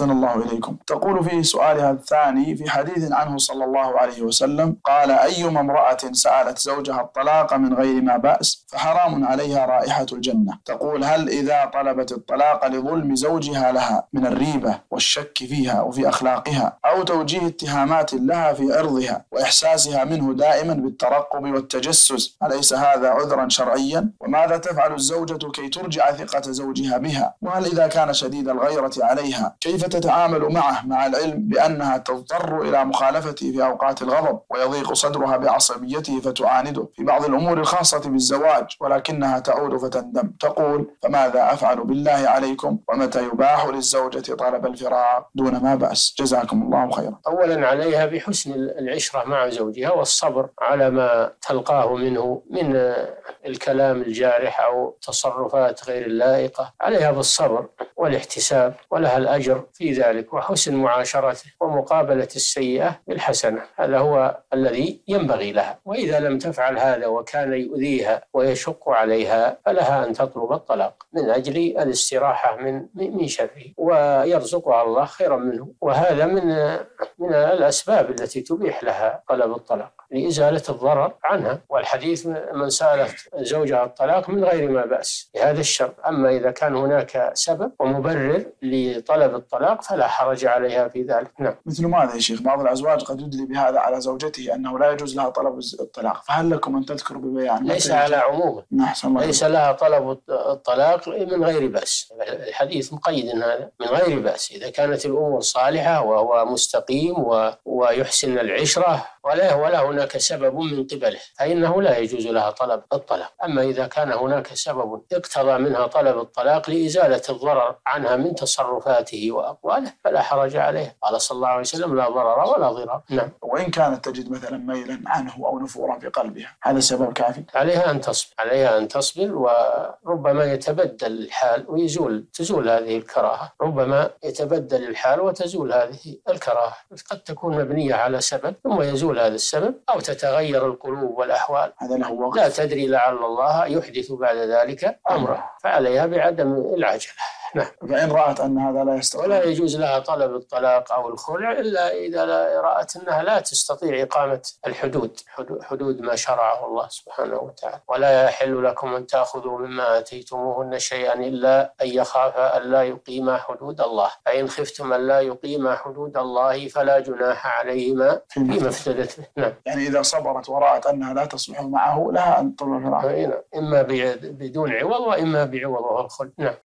أحسن الله إليكم. تقول في سؤالها الثاني: في حديث عنه صلى الله عليه وسلم قال: أيما امرأة سألت زوجها الطلاق من غير ما بأس فحرام عليها رائحة الجنة. تقول: هل إذا طلبت الطلاق لظلم زوجها لها من الريبة والشك فيها وفي أخلاقها أو توجيه اتهامات لها في عرضها وإحساسها منه دائما بالترقب والتجسس، أليس هذا عذرا شرعيا؟ وماذا تفعل الزوجة كي ترجع ثقة زوجها بها؟ وهل إذا كان شديد الغيرة عليها كيف تتعامل معه، مع العلم بأنها تضطر إلى مخالفته في أوقات الغضب ويضيق صدرها بعصبيته فتعانده في بعض الأمور الخاصة بالزواج ولكنها تعود فتندم؟ تقول: فماذا أفعل بالله عليكم، ومتى يباح للزوجة طلب الفراق دون ما بأس؟ جزاكم الله خيرا. أولا عليها بحسن العشرة مع زوجها والصبر على ما تلقاه منه من الكلام الجارح أو تصرفات غير اللائقة، عليها بالصبر والاحتساب، ولها الأجر في ذلك، وحسن معاشرته ومقابلة السيئة بالحسنة، هذا هو الذي ينبغي لها. وإذا لم تفعل هذا وكان يؤذيها ويشق عليها فلها أن تطلب الطلاق من أجل الاستراحة من شره، ويرزقها الله خيرا منه. وهذا من الأسباب التي تبيح لها طلب الطلاق، لإزالة الضرر عنها. والحديث: من سألت زوجها الطلاق من غير ما بأس، بهذا الشرط. أما إذا كان هناك سبب ومبرر لطلب الطلاق فلا حرج عليها في ذلك. نعم. مثل ماذا يا شيخ؟ بعض الأزواج قد يدلي بهذا على زوجته أنه لا يجوز لها طلب الطلاق، فهل لكم أن تذكروا ببيان؟ ليس على عموم، ليس لها طلب الطلاق من غير بأس، الحديث مقيد هذا من غير بأس، إذا كانت الأمور صالحة وهو مستقيم ويحسن العشرة ولا هناك سبب من قبله فإنه لا يجوز لها طلب الطلاق. أما إذا كان هناك سبب اقتضى منها طلب الطلاق لإزالة الضرر عنها من تصرفاته وأقواله فلا حرج عليها، قال صلى الله عليه وسلم: لا ضرر ولا ضرار. نعم. وإن كانت تجد مثلا ميلا عنه أو نفورا في قلبها، هذا سبب كافي؟ عليها أن تصبر وربما يتبدل الحال تزول هذه الكراهة، ربما يتبدل الحال وتزول هذه الكراهة، قد تكون مبنية على سبب ثم يزول هذا السبب أو تتغير القلوب والأحوال، هذا له وقت، لا تدري لعل الله يحدث بعد ذلك أمره، فعليها بعدم العجلة. نعم. فإن رأت أن هذا لا يستطيع، ولا يجوز لها طلب الطلاق أو الخلع إلا إذا رأت أنها لا تستطيع إقامة الحدود، حدود ما شرعه الله سبحانه وتعالى: ولا يحل لكم أن تأخذوا مما آتيتموهن شيئا إلا أن يخافا ألا يقيما حدود الله، فإن خفتم ألا يقيما حدود الله فلا جناح عليهما فيما افتدت به. نعم. يعني إذا صبرت ورأت أنها لا تصلح معه لها أن تطلب الفراق، إما بدون عوض وإما بعوض الخلع. نعم.